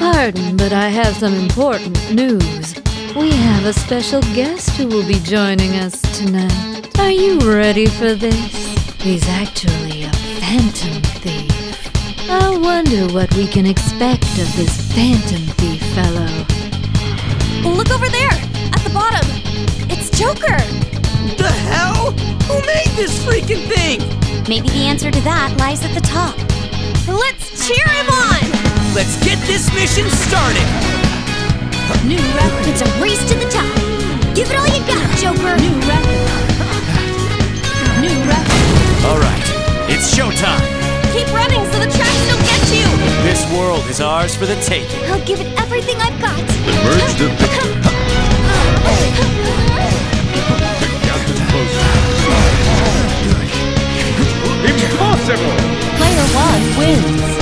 Pardon, but I have some important news. We have a special guest who will be joining us tonight. Are you ready for this? He's actually a phantom thief. I wonder what we can expect of this phantom thief fellow. Look over there! At the bottom! It's Joker! The hell? Who made this freaking thing? Maybe the answer to that lies at the top. Let's cheer him on! Let's get this mission started! New record. It's a race to the top. Give it all you got, Joker! New record. New record. Alright, it's showtime! Keep running so the tracks don't get you! This world is ours for the taking. I'll give it everything I've got. Merge the Impossible! Player 1 wins.